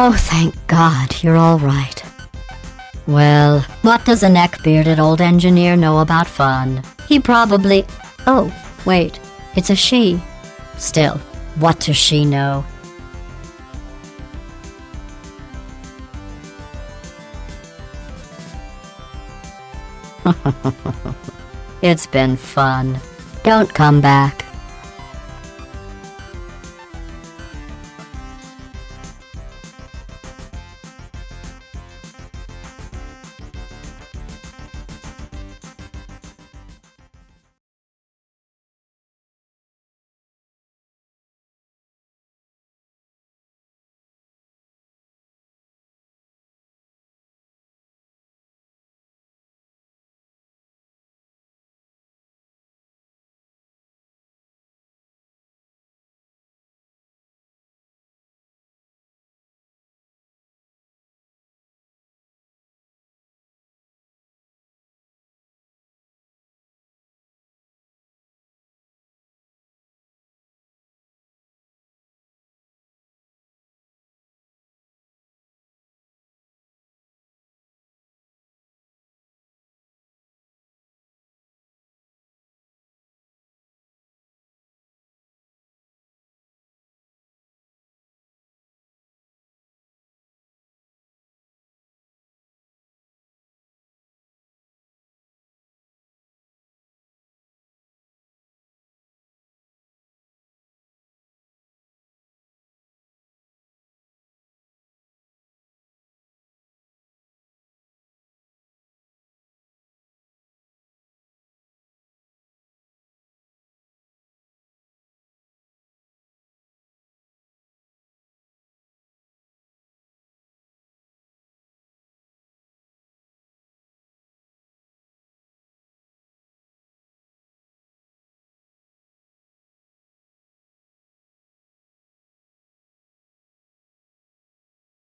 Oh, thank God, you're all right. Well, what does a neck-bearded old engineer know about fun? He probably... Oh, wait, it's a she. Still, what does she know? It's been fun. Don't come back.